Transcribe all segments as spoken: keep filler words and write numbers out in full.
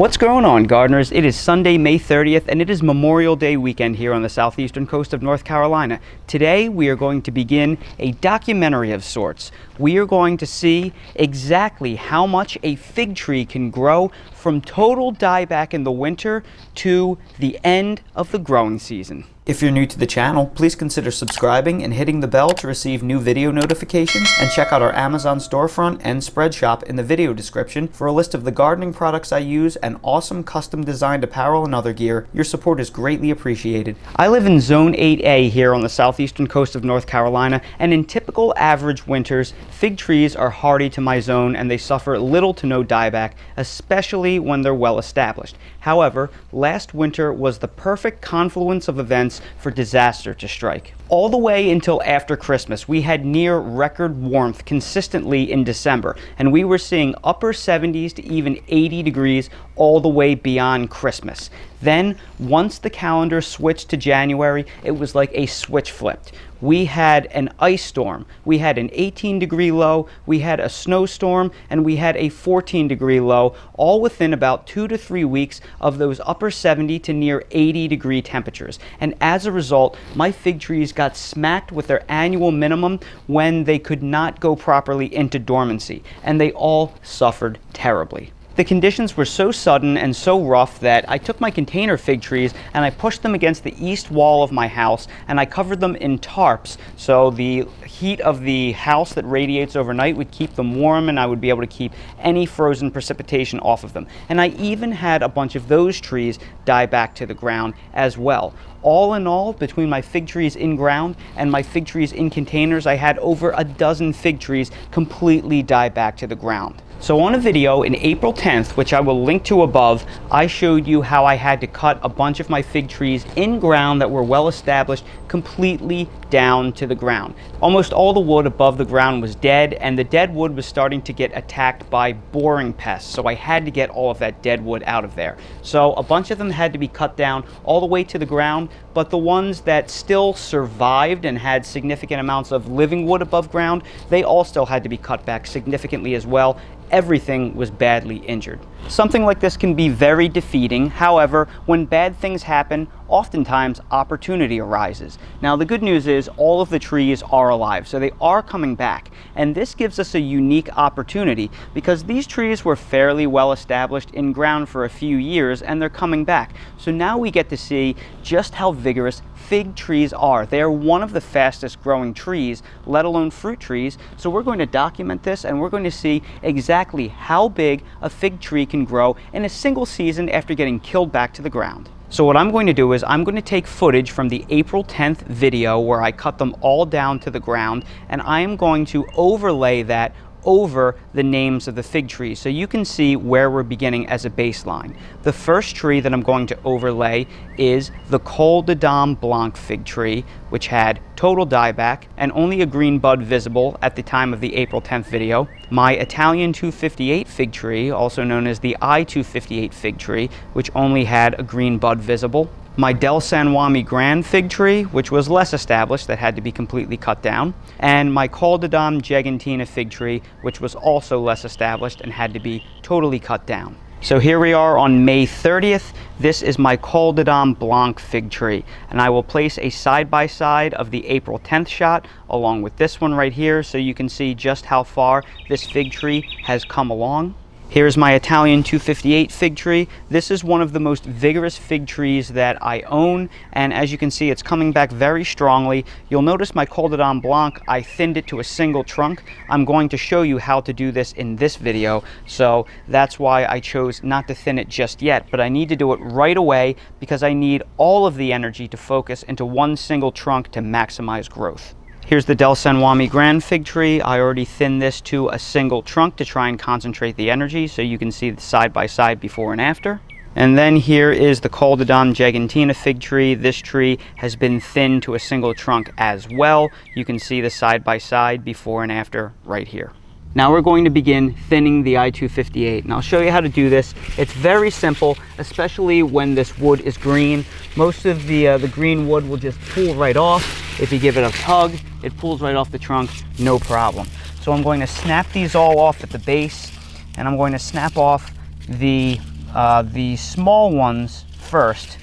What's going on, gardeners? It is Sunday, May thirtieth, and it is Memorial Day weekend here on the southeastern coast of North Carolina. Today, we are going to begin a documentary of sorts. We are going to see exactly how much a fig tree can grow from total dieback in the winter to the end of the growing season. If you're new to the channel, please consider subscribing and hitting the bell to receive new video notifications, and check out our Amazon storefront and spread shop in the video description for a list of the gardening products I use and awesome custom designed apparel and other gear. Your support is greatly appreciated. I live in Zone eight A here on the southeastern coast of North Carolina, and in typical average winters, fig trees are hardy to my zone and they suffer little to no dieback, especially when they're well established. However, last winter was the perfect confluence of events for disaster to strike. All the way until after Christmas, we had near record warmth consistently in December, and we were seeing upper seventies to even eighty degrees all the way beyond Christmas. Then, once the calendar switched to January, it was like a switch flipped. We had an ice storm, we had an eighteen degree low, we had a snowstorm, and we had a fourteen degree low, all within about two to three weeks of those upper seventy to near eighty degree temperatures. And as a result, my fig trees got smacked with their annual minimum when they could not go properly into dormancy, and they all suffered terribly. The conditions were so sudden and so rough that I took my container fig trees and I pushed them against the east wall of my house, and I covered them in tarps so the heat of the house that radiates overnight would keep them warm, and I would be able to keep any frozen precipitation off of them. And I even had a bunch of those trees die back to the ground as well. All in all, between my fig trees in ground and my fig trees in containers, I had over a dozen fig trees completely die back to the ground. So on a video in April tenth, which I will link to above, I showed you how I had to cut a bunch of my fig trees in ground that were well established completely down to the ground. Almost all the wood above the ground was dead, and the dead wood was starting to get attacked by boring pests, so I had to get all of that dead wood out of there. So a bunch of them had to be cut down all the way to the ground, but the ones that still survived and had significant amounts of living wood above ground, they all still had to be cut back significantly as well. Everything was badly injured. Something like this can be very defeating. However, when bad things happen, oftentimes opportunity arises. Now, the good news is all of the trees are alive, so they are coming back. And this gives us a unique opportunity because these trees were fairly well established in ground for a few years, and they're coming back. So now we get to see just how vigorous fig trees are. They are one of the fastest growing trees, let alone fruit trees. So we're going to document this, and we're going to see exactly how big a fig tree can grow in a single season after getting killed back to the ground. So what I'm going to do is I'm going to take footage from the April tenth video where I cut them all down to the ground, and I am going to overlay that over the names of the fig trees so you can see where we're beginning as a baseline. The first tree that I'm going to overlay is the Col de Dame Blanc fig tree, which had total dieback and only a green bud visible at the time of the April tenth video. My Italian two fifty-eight fig tree, also known as the I two fifty-eight fig tree, which only had a green bud visible. My Del San Juan Migran fig tree, which was less established, that had to be completely cut down, and my Col de Dame Gigantina fig tree, which was also less established and had to be totally cut down. So here we are on May thirtieth. This is my Col de Dame Blanc fig tree, and I will place a side-by-side of the April tenth shot along with this one right here so you can see just how far this fig tree has come along. Here's my Italian two fifty-eight fig tree. This is one of the most vigorous fig trees that I own, and as you can see, it's coming back very strongly. You'll notice my Col de Dame Blanc, I thinned it to a single trunk. I'm going to show you how to do this in this video, so that's why I chose not to thin it just yet, but I need to do it right away because I need all of the energy to focus into one single trunk to maximize growth. Here's the Del Sanuami Grand fig tree. I already thinned this to a single trunk to try and concentrate the energy so you can see the side by side before and after. And then here is the Col de Dame Gigantina fig tree. This tree has been thinned to a single trunk as well. You can see the side by side before and after right here. Now we're going to begin thinning the I two fifty-eight, and I'll show you how to do this. It's very simple, especially when this wood is green. Most of the, uh, the green wood will just pull right off. If you give it a tug, it pulls right off the trunk, no problem. So I'm going to snap these all off at the base, and I'm going to snap off the uh, the small ones first.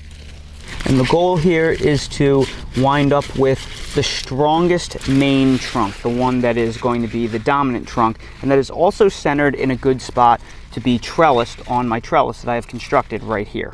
And the goal here is to wind up with the strongest main trunk, the one that is going to be the dominant trunk, and that is also centered in a good spot to be trellised on my trellis that I have constructed right here.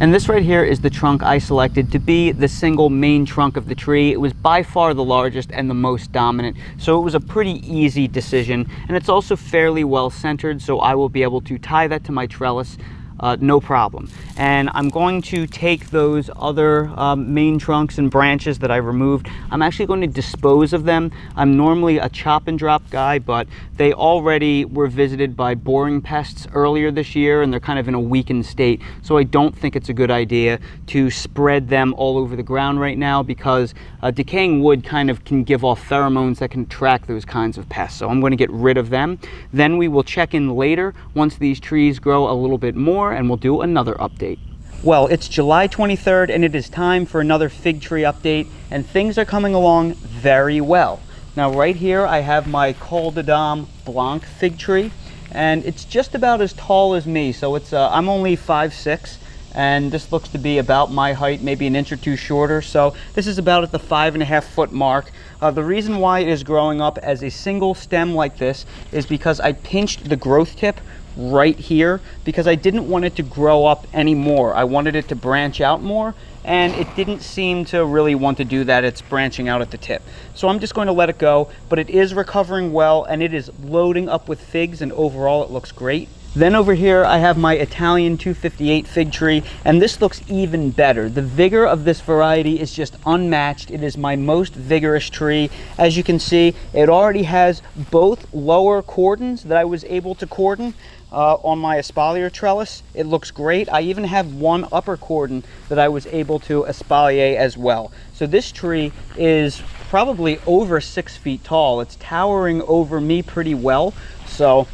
And this right here is the trunk I selected to be the single main trunk of the tree. It was by far the largest and the most dominant, so it was a pretty easy decision. And it's also fairly well centered, so I will be able to tie that to my trellis uh, no problem. And I'm going to take those other um, main trunks and branches that I removed. I'm actually going to dispose of them. I'm normally a chop and drop guy, but they already were visited by boring pests earlier this year, and they're kind of in a weakened state. So I don't think it's a good idea to spread them all over the ground right now, because uh, decaying wood kind of can give off pheromones that can attract those kinds of pests. So I'm going to get rid of them. Then we will check in later once these trees grow a little bit more, and we'll do another update. Well, it's July twenty-third and it is time for another fig tree update, and things are coming along very well. Now right here I have my Col de Dame Blanc fig tree, and it's just about as tall as me, so it's uh, I'm only five six, and this looks to be about my height, maybe an inch or two shorter, so this is about at the five and a half foot mark. Uh, the reason why it is growing up as a single stem like this is because I pinched the growth tip right here, because I didn't want it to grow up anymore. I wanted it to branch out more, and it didn't seem to really want to do that. It's branching out at the tip. So I'm just going to let it go, but it is recovering well and it is loading up with figs, and overall it looks great. Then over here I have my Italian two fifty-eight fig tree, and this looks even better. The vigor of this variety is just unmatched. It is my most vigorous tree. As you can see, it already has both lower cordons that I was able to cordon Uh, on my espalier trellis. It looks great. I even have one upper cordon that I was able to espalier as well. So this tree is probably over six feet tall. It's towering over me pretty well. So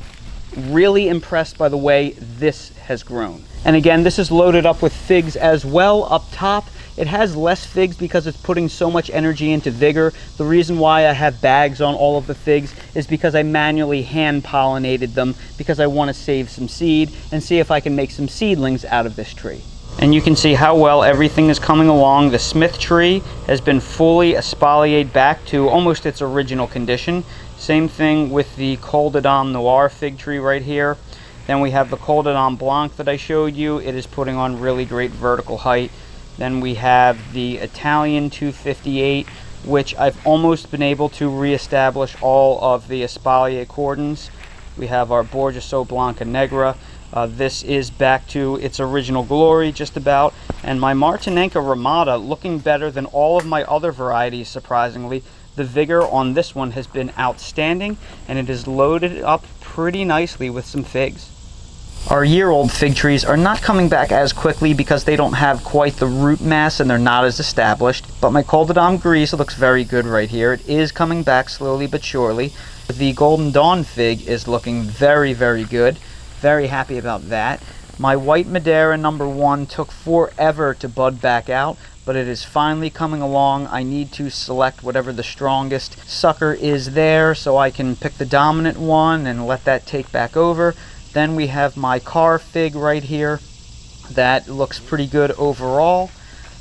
really impressed by the way this has grown. And again, this is loaded up with figs as well up top. It has less figs because it's putting so much energy into vigor. The reason why I have bags on all of the figs is because I manually hand pollinated them, because I want to save some seed and see if I can make some seedlings out of this tree. And you can see how well everything is coming along. The Smith tree has been fully espaliered back to almost its original condition. Same thing with the Col de Dame Noir fig tree right here. Then we have the Col de Dame Blanc that I showed you. It is putting on really great vertical height. Then we have the Italian two fifty-eight, which I've almost been able to reestablish all of the espalier cordons. We have our Borgiasso Blanca Negra. Uh, this is back to its original glory just about. And my Martinenca Rimada looking better than all of my other varieties, surprisingly. The vigor on this one has been outstanding, and it is loaded up pretty nicely with some figs. Our year-old fig trees are not coming back as quickly because they don't have quite the root mass and they're not as established, but my Col de Dame Grise looks very good right here. It is coming back slowly but surely. The Golden Dawn fig is looking very, very good. Very happy about that. My White Madeira number one took forever to bud back out, but it is finally coming along. I need to select whatever the strongest sucker is there so I can pick the dominant one and let that take back over. Then we have my car fig right here. That looks pretty good overall.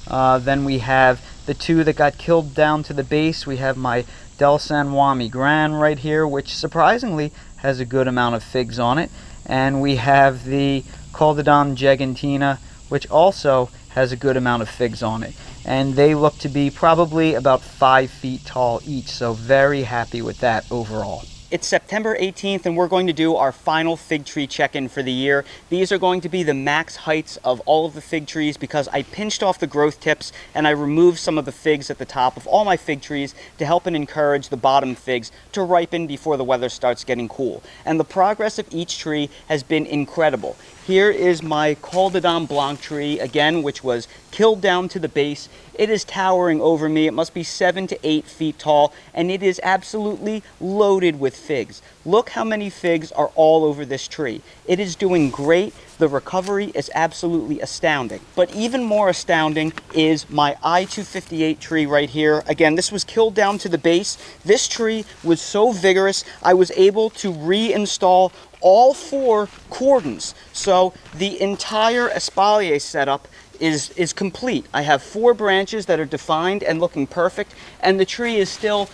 Uh, then we have the two that got killed down to the base. We have my Del San Juan Migran right here, which surprisingly has a good amount of figs on it. And we have the Col de Dame Gigantina, which also has a good amount of figs on it. And they look to be probably about five feet tall each, so very happy with that overall. It's September eighteenth and we're going to do our final fig tree check-in for the year. These are going to be the max heights of all of the fig trees because I pinched off the growth tips and I removed some of the figs at the top of all my fig trees to help and encourage the bottom figs to ripen before the weather starts getting cool. And the progress of each tree has been incredible. Here is my Col de Dame Blanc tree, again, which was killed down to the base. It is towering over me. It must be seven to eight feet tall, and it is absolutely loaded with figs. Look how many figs are all over this tree. It is doing great. The recovery is absolutely astounding. But even more astounding is my I two fifty-eight tree right here. Again, this was killed down to the base. This tree was so vigorous, I was able to reinstall all four cordons. So the entire espalier setup is, is complete. I have four branches that are defined and looking perfect, and the tree is still,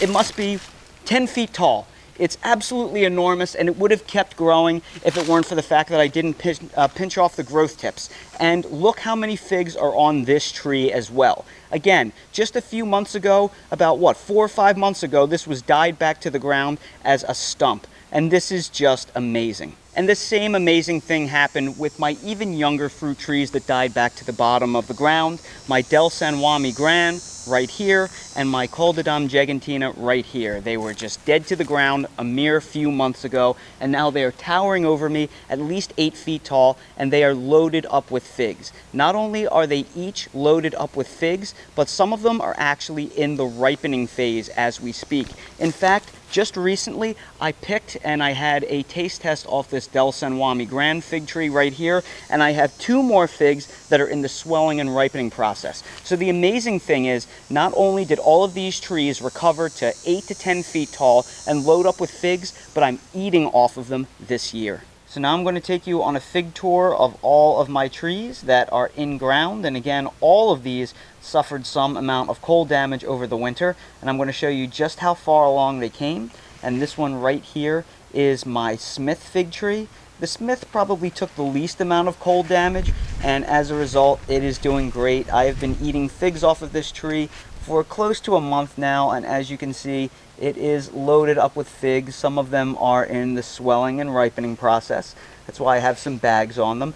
it must be ten feet tall. It's absolutely enormous, and it would have kept growing if it weren't for the fact that I didn't pinch, uh, pinch off the growth tips. And look how many figs are on this tree as well. Again, just a few months ago, about what, four or five months ago, this was died back to the ground as a stump. And this is just amazing. And the same amazing thing happened with my even younger fruit trees that died back to the bottom of the ground. My Del San Juan Migran right here, and my Col de Dame Gigantina right here. They were just dead to the ground a mere few months ago, and now they are towering over me at least eight feet tall, and they are loaded up with figs. Not only are they each loaded up with figs, but some of them are actually in the ripening phase as we speak. In fact, just recently, I picked and I had a taste test off this Del Sanuami Grand fig tree right here, and I have two more figs that are in the swelling and ripening process. So the amazing thing is, not only did all of these trees recover to eight to ten feet tall and load up with figs, but I'm eating off of them this year. So now I'm going to take you on a fig tour of all of my trees that are in ground. And again, all of these suffered some amount of cold damage over the winter. And I'm going to show you just how far along they came. And this one right here is my Smith fig tree. The Smith probably took the least amount of cold damage, and as a result, it is doing great. I have been eating figs off of this tree for close to a month now, and as you can see, it is loaded up with figs. Some of them are in the swelling and ripening process. That's why I have some bags on them.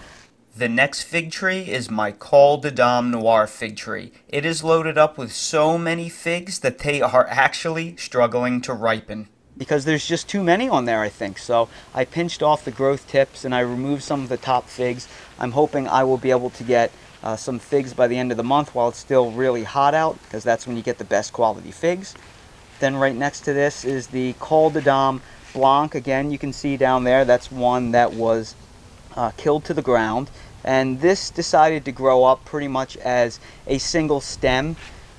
The next fig tree is my Col de Dame Noir fig tree. It is loaded up with so many figs that they are actually struggling to ripen, because there's just too many on there, I think. So I pinched off the growth tips and I removed some of the top figs. I'm hoping I will be able to get uh, some figs by the end of the month while it's still really hot out, because that's when you get the best quality figs. Then right next to this is the Col de Dame Blanc. Again, you can see down there, that's one that was uh, killed to the ground. And this decided to grow up pretty much as a single stem.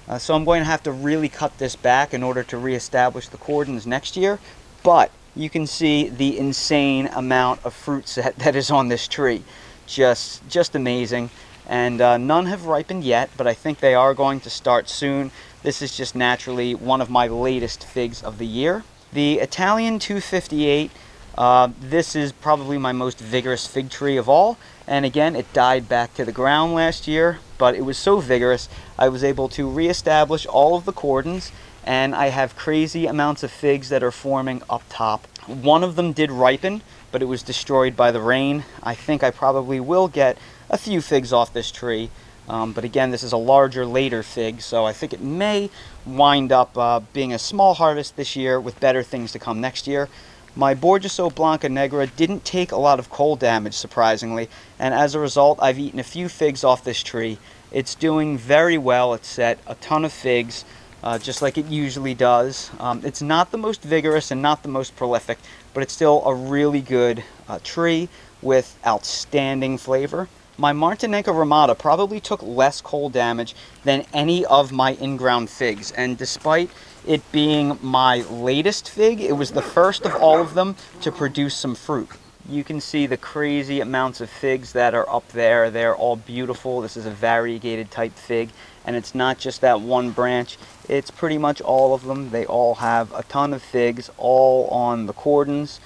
Uh, so I'm going to have to really cut this back in order to reestablish the cordons next year. But you can see the insane amount of fruit set that is on this tree. Just, just amazing. And uh, none have ripened yet, but I think they are going to start soon. This is just naturally one of my latest figs of the year. The Italian two fifty-eight, uh, this is probably my most vigorous fig tree of all. And again, it died back to the ground last year, but it was so vigorous, I was able to reestablish all of the cordons, and I have crazy amounts of figs that are forming up top. One of them did ripen, but it was destroyed by the rain. I think I probably will get a few figs off this tree. Um, but again, this is a larger, later fig, so I think it may wind up uh, being a small harvest this year with better things to come next year. My Borgiasso Blanca Negra didn't take a lot of cold damage, surprisingly, and as a result, I've eaten a few figs off this tree. It's doing very well. It's set a ton of figs, uh, just like it usually does. Um, it's not the most vigorous and not the most prolific, but it's still a really good uh, tree with outstanding flavor. My Martinenca Rimada probably took less cold damage than any of my in-ground figs, and despite it being my latest fig, it was the first of all of them to produce some fruit. You can see the crazy amounts of figs that are up there. They're all beautiful. This is a variegated type fig, and it's not just that one branch. It's pretty much all of them. They all have a ton of figs, all on the cordons,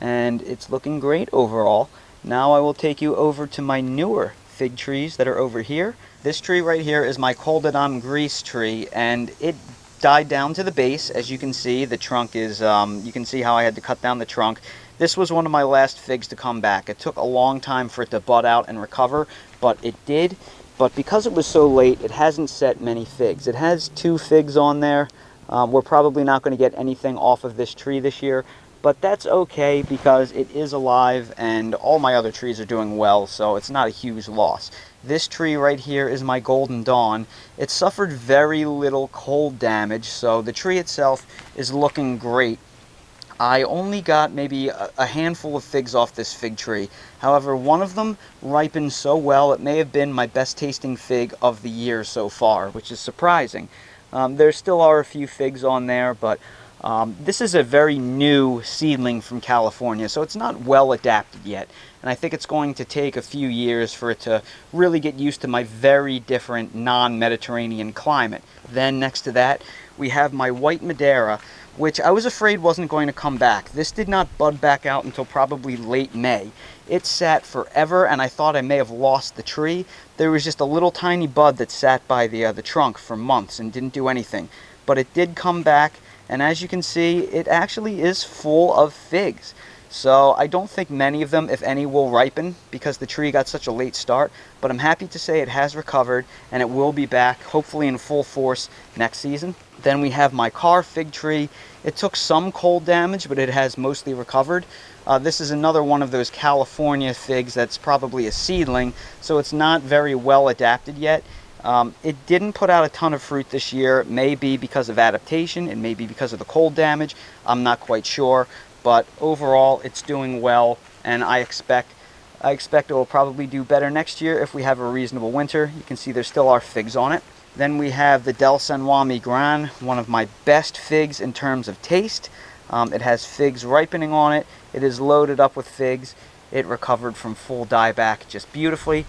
and it's looking great overall. Now I will take you over to my newer fig trees that are over here. This tree right here is my Col de Dame Grise tree, and it died down to the base. As you can see, the trunk is, um, you can see how I had to cut down the trunk. This was one of my last figs to come back. It took a long time for it to bud out and recover, but it did. But because it was so late, it hasn't set many figs. It has two figs on there. Um, we're probably not going to get anything off of this tree this year. But that's okay, because it is alive and all my other trees are doing well, so it's not a huge loss. This tree right here is my Golden Dawn. It suffered very little cold damage, so the tree itself is looking great. I only got maybe a handful of figs off this fig tree. However, one of them ripened so well, it may have been my best tasting fig of the year so far, which is surprising. Um, there still are a few figs on there, but Um, this is a very new seedling from California, so it's not well adapted yet. And I think it's going to take a few years for it to really get used to my very different non-Mediterranean climate. Then next to that, we have my White Madeira, which I was afraid wasn't going to come back. This did not bud back out until probably late May. It sat forever, and I thought I may have lost the tree. There was just a little tiny bud that sat by the, uh, the trunk for months and didn't do anything. But it did come back, and as you can see, it actually is full of figs. So I don't think many of them, if any, will ripen because the tree got such a late start, but I'm happy to say it has recovered and it will be back, hopefully in full force next season. Then we have my car fig tree. It took some cold damage, but it has mostly recovered. Uh, this is another one of those California figs that's probably a seedling, so it's not very well adapted yet. Um, it didn't put out a ton of fruit this year. It may be because of adaptation, it may be because of the cold damage, I'm not quite sure. But overall, it's doing well, and I expect I expect it will probably do better next year if we have a reasonable winter. You can see there still are figs on it. Then we have the Del Sanuami Grand, one of my best figs in terms of taste. Um, it has figs ripening on it. It is loaded up with figs. It recovered from full dieback just beautifully.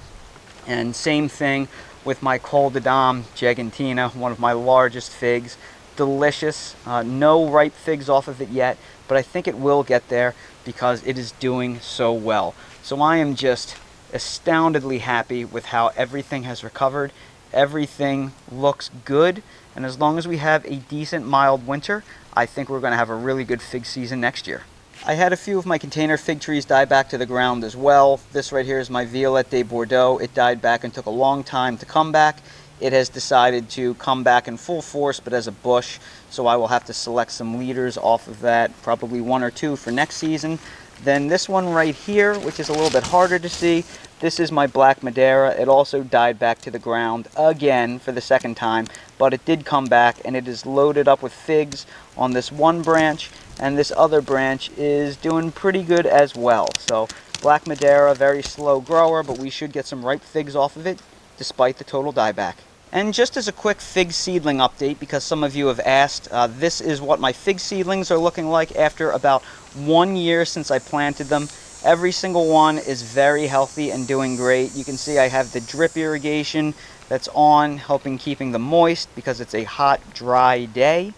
And same thing with my Col de Dame Gigantina, one of my largest figs. Delicious. Uh, no ripe figs off of it yet, but I think it will get there because it is doing so well. So I am just astoundedly happy with how everything has recovered. Everything looks good, and as long as we have a decent mild winter, I think we're going to have a really good fig season next year. I had a few of my container fig trees die back to the ground as well. This right here is my Violette de Bordeaux. It died back and took a long time to come back. It has decided to come back in full force, but as a bush, so I will have to select some leaders off of that, probably one or two for next season. Then this one right here, which is a little bit harder to see, this is my Black Madeira. It also died back to the ground again for the second time, but it did come back, and it is loaded up with figs on this one branch, and this other branch is doing pretty good as well. So Black Madeira, very slow grower, but we should get some ripe figs off of it, despite the total dieback. And just as a quick fig seedling update, because some of you have asked, uh, this is what my fig seedlings are looking like after about one year since I planted them. Every single one is very healthy and doing great. You can see I have the drip irrigation that's on, helping keeping them moist because it's a hot, dry day.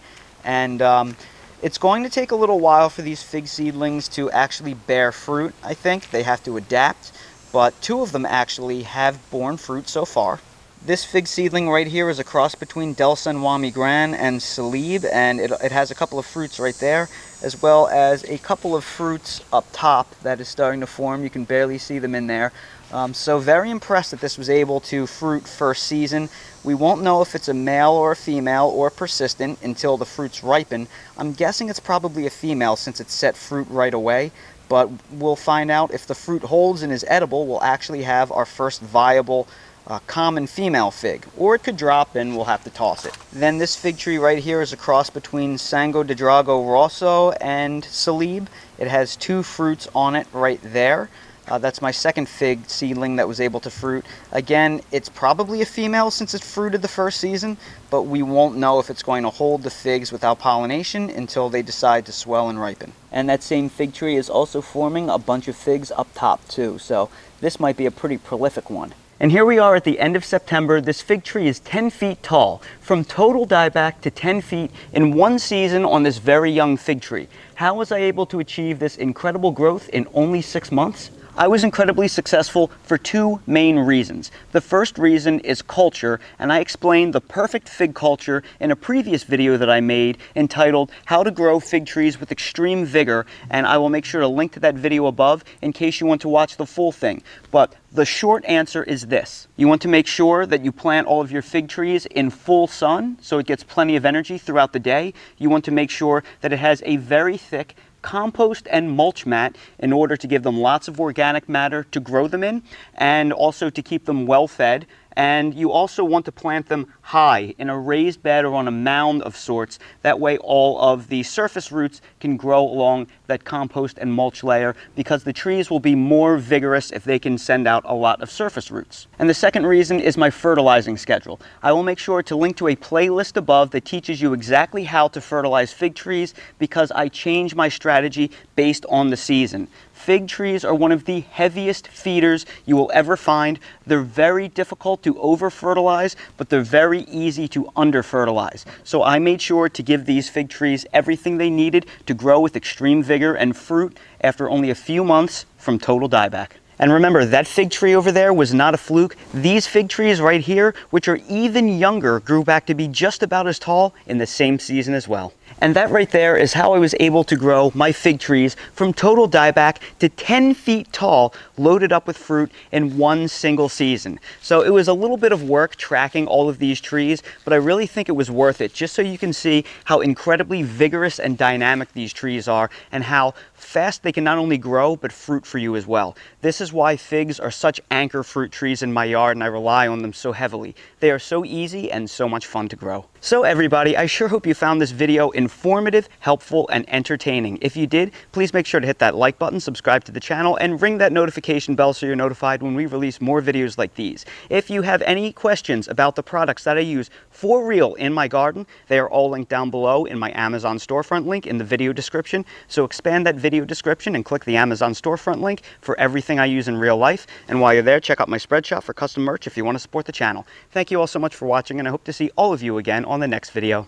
And um, it's going to take a little while for these fig seedlings to actually bear fruit, I think. They have to adapt. But two of them actually have borne fruit so far. This fig seedling right here is a cross between Del San Juan Migran and Salib, and it, it has a couple of fruits right there, as well as a couple of fruits up top that is starting to form. You can barely see them in there. Um, so very impressed that this was able to fruit first season. We won't know if it's a male or a female or persistent until the fruits ripen. I'm guessing it's probably a female since it set fruit right away. But we'll find out if the fruit holds and is edible, we'll actually have our first viable uh, common female fig. Or it could drop and we'll have to toss it. Then this fig tree right here is a cross between Sangue di Drago Rosso and Salib. It has two fruits on it right there. Uh, that's my second fig seedling that was able to fruit. Again, it's probably a female since it fruited the first season, but we won't know if it's going to hold the figs without pollination until they decide to swell and ripen. And that same fig tree is also forming a bunch of figs up top too, so this might be a pretty prolific one. And here we are at the end of September. This fig tree is ten feet tall, from total dieback to ten feet in one season on this very young fig tree. How was I able to achieve this incredible growth in only six months? I was incredibly successful for two main reasons. The first reason is culture, and I explained the perfect fig culture in a previous video that I made entitled How to Grow Fig Trees with Extreme Vigor, and I will make sure to link to that video above in case you want to watch the full thing. But the short answer is this. You want to make sure that you plant all of your fig trees in full sun so it gets plenty of energy throughout the day. You want to make sure that it has a very thick compost and mulch mat in order to give them lots of organic matter to grow them in, and also to keep them well fed. And you also want to plant them high in a raised bed or on a mound of sorts. That way all of the surface roots can grow along that compost and mulch layer because the trees will be more vigorous if they can send out a lot of surface roots. And the second reason is my fertilizing schedule. I will make sure to link to a playlist above that teaches you exactly how to fertilize fig trees because I change my strategy based on the season. Fig trees are one of the heaviest feeders you will ever find. They're very difficult to over-fertilize, but they're very easy to under-fertilize. So I made sure to give these fig trees everything they needed to grow with extreme vigor and fruit after only a few months from total dieback. And remember, that fig tree over there was not a fluke. These fig trees right here, which are even younger, grew back to be just about as tall in the same season as well. And that right there is how I was able to grow my fig trees from total dieback to ten feet tall, loaded up with fruit in one single season. So it was a little bit of work tracking all of these trees, but I really think it was worth it, just so you can see how incredibly vigorous and dynamic these trees are and how fast they can not only grow, but fruit for you as well. This is why figs are such anchor fruit trees in my yard, and I rely on them so heavily. They are so easy and so much fun to grow. So everybody, I sure hope you found this video informative, helpful, and entertaining. If you did, please make sure to hit that like button, subscribe to the channel, and ring that notification bell so you're notified when we release more videos like these. If you have any questions about the products that I use for real in my garden, they are all linked down below in my Amazon storefront link in the video description. So expand that video description and click the Amazon storefront link for everything I use in real life. And while you're there, check out my Spreadshop for custom merch if you want to support the channel. Thank you all so much for watching, and I hope to see all of you again on the next video.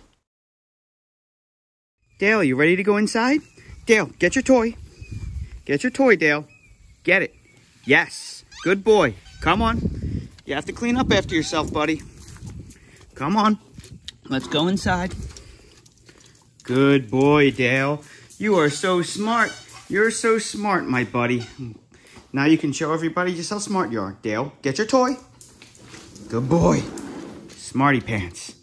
Dale, you ready to go inside? Dale, get your toy. Get your toy, Dale. Get it. Yes. Good boy. Come on. You have to clean up after yourself, buddy. Come on. Let's go inside. Good boy, Dale. You are so smart. You're so smart, my buddy. Now you can show everybody just how smart you are. Dale, get your toy. Good boy. Smarty pants.